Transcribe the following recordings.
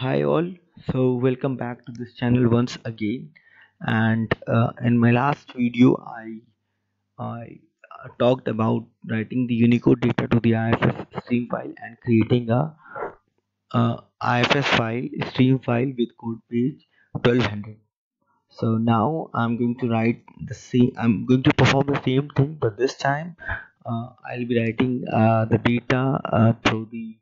Hi all, so welcome back to this channel once again. And in my last video I talked about writing the Unicode data to the IFS stream file and creating a IFS file stream file with code page 1200. So now I'm going to write the same, I'm going to perform the same thing, but this time I'll be writing the data through the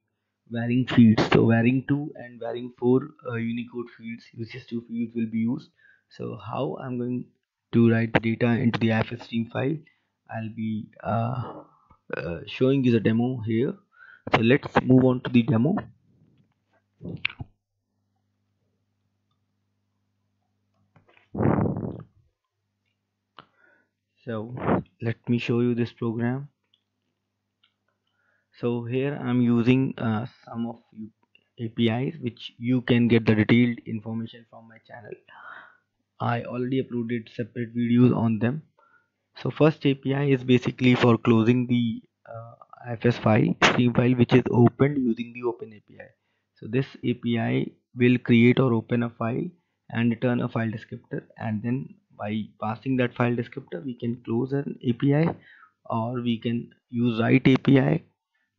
varying fields. So varying 2 and varying 4 Unicode fields, UCS2 fields will be used. So how I'm going to write the data into the IFS stream file, I'll be showing you the demo here. So let's move on to the demo. So let me show you this program. So here I'm using some of APIs, which you can get the detailed information from my channel. I already uploaded separate videos on them. So first API is basically for closing the IFS file, stream file, which is opened using the open API. So this API will create or open a file and return a file descriptor, and then by passing that file descriptor we can close an API, or we can use write API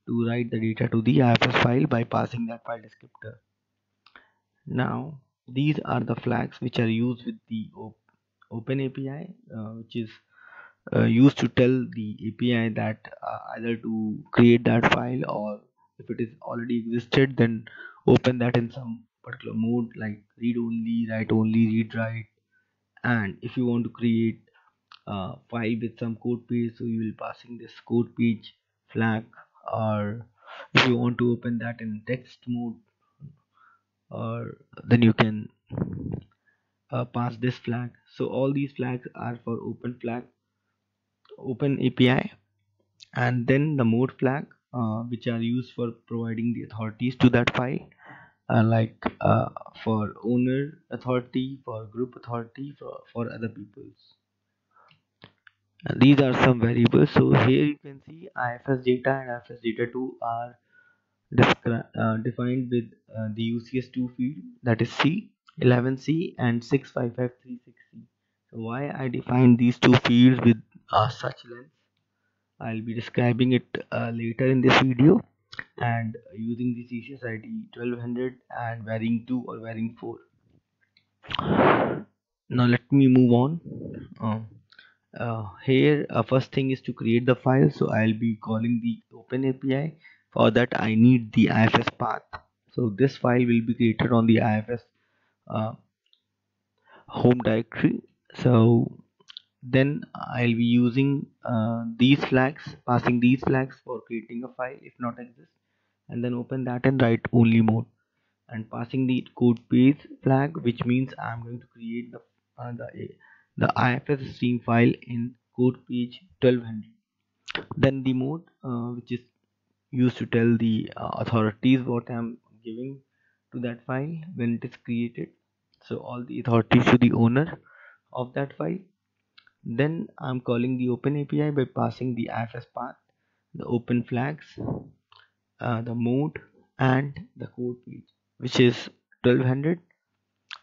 to write the data to the IFS file by passing that file descriptor. Now these are the flags which are used with the open API, which is used to tell the API that either to create that file, or if it is already existed then open that in some particular mode like read only, write only, read write. And if you want to create a file with some code page, so you will passing this code page flag, or if you want to open that in text mode, or then you can pass this flag. So all these flags are for open API. And then the mode flag, which are used for providing the authorities to that file, like for owner authority, for group authority, for other people's. And these are some variables. So here you can see IFS data and IFS data 2 are defined with the UCS2 field, that is C, 11C and 65536C. So why I defined these two fields with such length, I'll be describing it later in this video. And using the CCSID 1200 and varying 2 or varying 4. Now let me move on. Here first thing is to create the file, so I'll be calling the open API. For that I need the IFS path. So this file will be created on the IFS home directory. So then I'll be using these flags, passing these flags for creating a file if not exist, and then open that in write only mode, and passing the code page flag, which means I'm going to create the IFS stream file in code page 1200. Then the mode, which is used to tell the authorities what I'm giving to that file when it is created, so all the authorities to the owner of that file. Then I'm calling the open API by passing the IFS path, the open flags, the mode and the code page, which is 1200.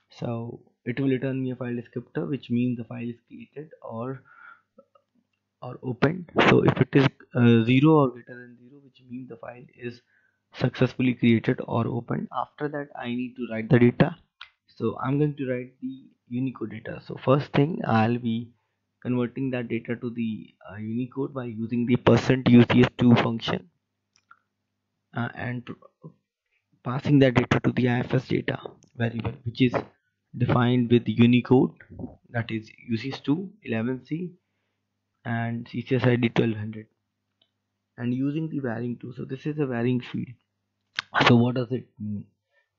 So it will return me a file descriptor, which means the file is created or opened. So if it is 0 or greater than 0, which means the file is successfully created or opened. After that I need to write the data, so I'm going to write the Unicode data. So first thing, I'll be converting that data to the Unicode by using the %UCS2 function and passing that data to the IFS data variable, which is defined with Unicode, that is UCS2, 11C and CCSID 1200, and using the varying 2. So this is a varying field. So what does it mean?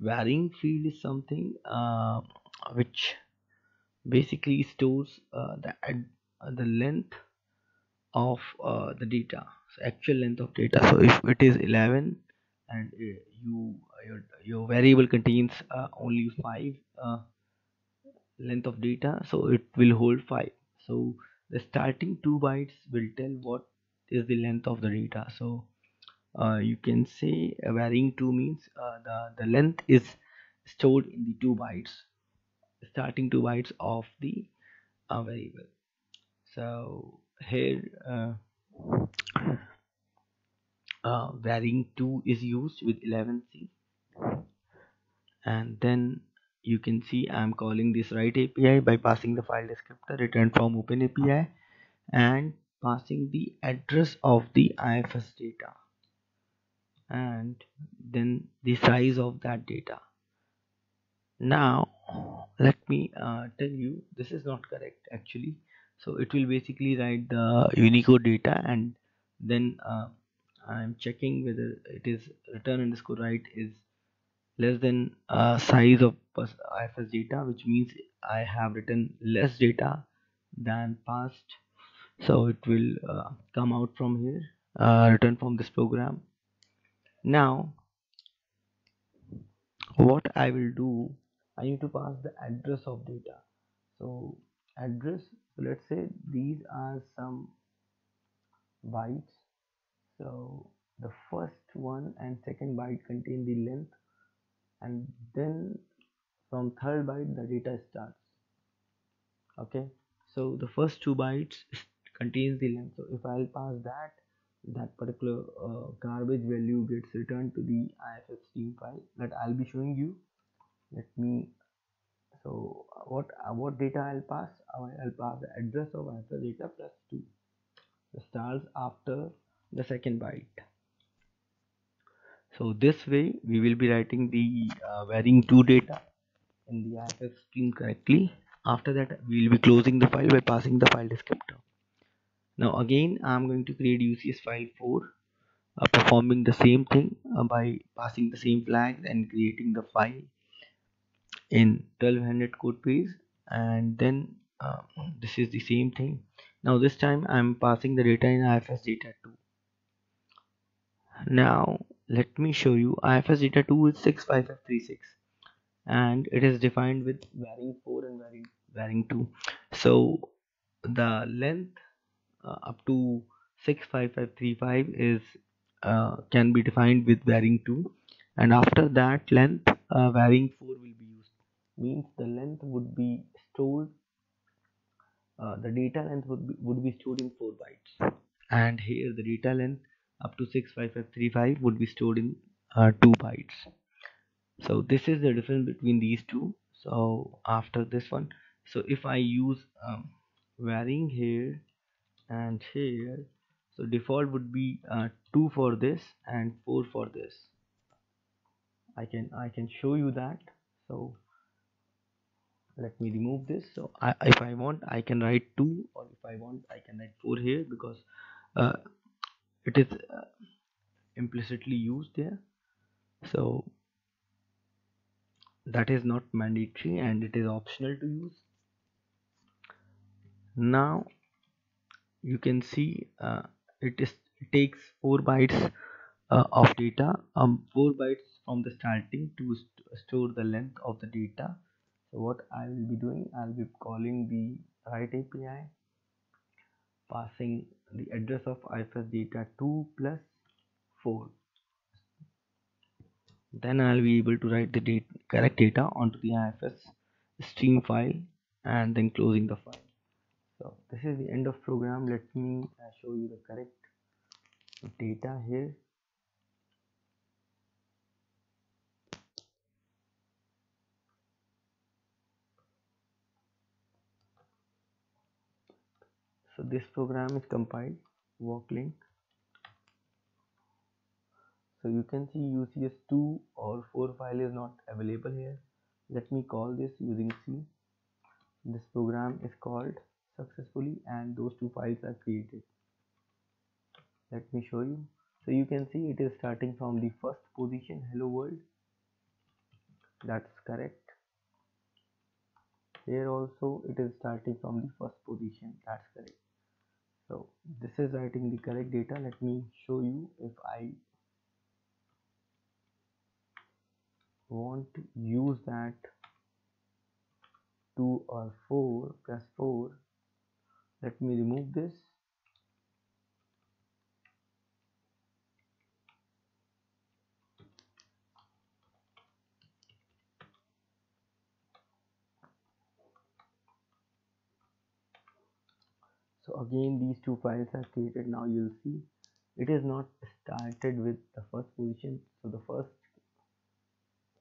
Varying field is something which basically stores the length of the data, so actual length of data. So if it is 11 and your variable contains only 5 length of data, so it will hold 5. So the starting 2 bytes will tell what is the length of the data. So you can say varying 2 means the length is stored in the 2 bytes, starting 2 bytes of the variable. So here varying 2 is used with 11c, and then you can see I'm calling this write API by passing the file descriptor returned from open API and passing the address of the IFS data and then the size of that data. Now let me tell you this is not correct actually. So it will basically write the Unicode data, and then I'm checking whether it is return underscore write is less than size of IFS data, which means I have written less data than past. So it will come out from here, return from this program. Now what I will do, I need to pass the address of data. So address, let's say these are some bytes. So the first one and second byte contain the length, and then from third byte the data starts. Okay, so the first 2 bytes contains the length. So if I'll pass that, that particular garbage value gets returned to the IFS team file that I'll be showing you. Let me, so what data I'll pass? I'll pass the address of IFS data plus 2. The stars after the second byte. So this way we will be writing the varying 2 data in the IFS stream correctly. After that we will be closing the file by passing the file descriptor. Now again I am going to create UCS file 4, performing the same thing by passing the same flags and creating the file in 1200 code base, and then this is the same thing. Now this time I am passing the data in IFS data 2. Now let me show you. IFS data 2 is 65536 and it is defined with varying 4 and varying 2. So the length up to 65535 is can be defined with varying 2, and after that length varying 4 will be used. Means the length would be stored, the data length would be stored in 4 bytes, and here the data length up to 65535 would be stored in 2 bytes. So this is the difference between these two. So after this one, so if I use varying here and here, so default would be 2 for this and 4 for this. I can show you that. So let me remove this. So if I want, I can write 2, or if I want, I can write 4 here, because it is implicitly used there. So that is not mandatory and it is optional to use. Now you can see it takes 4 bytes of data, 4 bytes from the starting to store the length of the data. So what I will be doing, I will be calling the write API, passing the address of IFS data 2 plus 4. Then I will be able to write the correct data onto the IFS stream file and then closing the file. So this is the end of program. Let me show you the correct data here. So this program is compiled, walk link. So you can see UCS2 or 4 file is not available here. Let me call this using C. This program is called successfully and those 2 files are created. Let me show you. So you can see it is starting from the first position, hello world. That's correct. Here also it is starting from the first position. That's correct. So this is writing the correct data. Let me show you. If I want to use that 2 or 4 plus 4, let me remove this. So again these two files are created. Now you'll see it is not started with the first position, so the first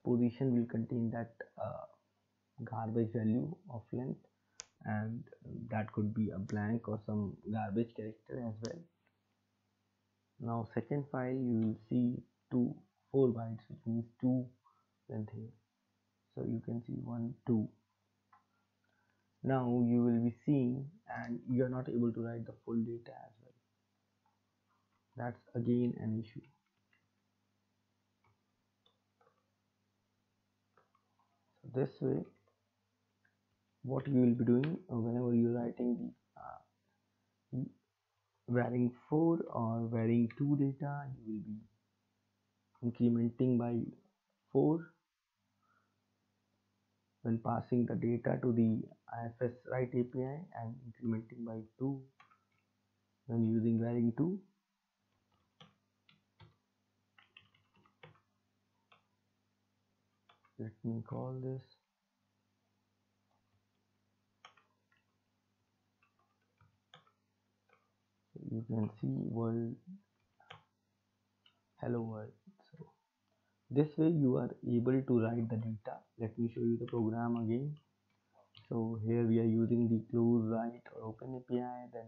position will contain that garbage value of length, and that could be a blank or some garbage character as well. Now second file you will see 4 bytes, which means 2 length here. So you can see 1, 2. Now you will be seeing, and you are not able to write the full data as well. That's again an issue. So this way, what you will be doing whenever you're writing the varying 4 or varying 2 data, you will be incrementing by 4 when passing the data to the IFS write API, and incrementing by 2 when using varying 2. Let me call this so you can see world, hello world. So this way you are able to write the data. Let me show you the program again. So here we are using the close write or open API, then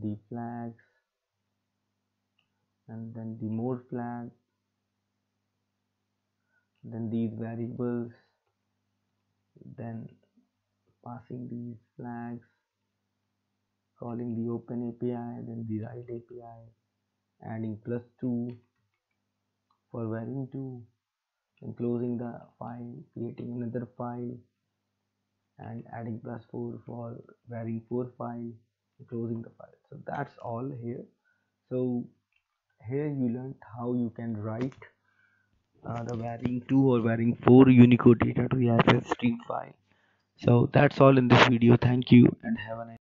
the flags, and then the more flag, then these variables, then passing these flags, calling the open API, then the write API, adding +2 for varying 2, and closing the file, creating another file, and adding +4 for varying 4 file, and closing the file. So that's all here. So here you learned how you can write the varying 2 or varying 4 Unicode data to the IFS stream file. So that's all in this video. Thank you and have a nice day.